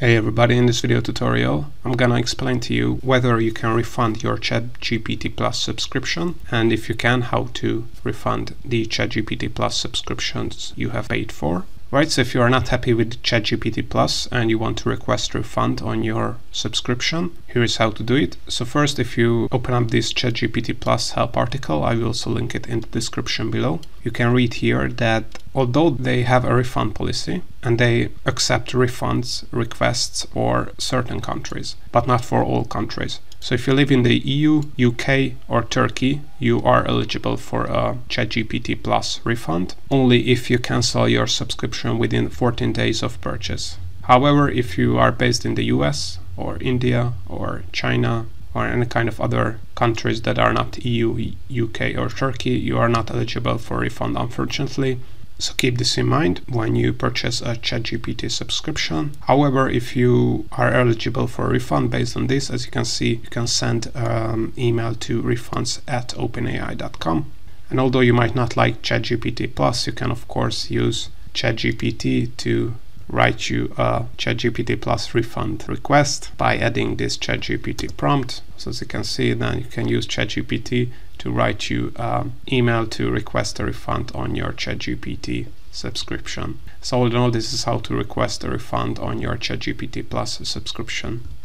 Hey everybody, in this video tutorial I'm gonna explain to you whether you can refund your ChatGPT Plus subscription, and if you can, how to refund the ChatGPT Plus subscriptions you have paid for. Right, so if you are not happy with ChatGPT Plus and you want to request refund on your subscription, here is how to do it. So first, if you open up this ChatGPT Plus help article, I will also link it in the description below. You can read here that although they have a refund policy and they accept refunds requests for certain countries, but not for all countries. So if you live in the EU, UK or Turkey, you are eligible for a ChatGPT Plus refund only if you cancel your subscription within 14 days of purchase. However, if you are based in the US or India or China or any kind of other countries that are not EU, UK or Turkey, you are not eligible for refund, unfortunately. So keep this in mind when you purchase a ChatGPT subscription. However, if you are eligible for a refund based on this, as you can see, you can send an email to refunds@openai.com. And although you might not like ChatGPT Plus, you can of course use ChatGPT to write you a ChatGPT Plus refund request by adding this ChatGPT prompt. So as you can see, then you can use ChatGPT to write you an email to request a refund on your ChatGPT subscription. So all in all, this is how to request a refund on your ChatGPT Plus subscription.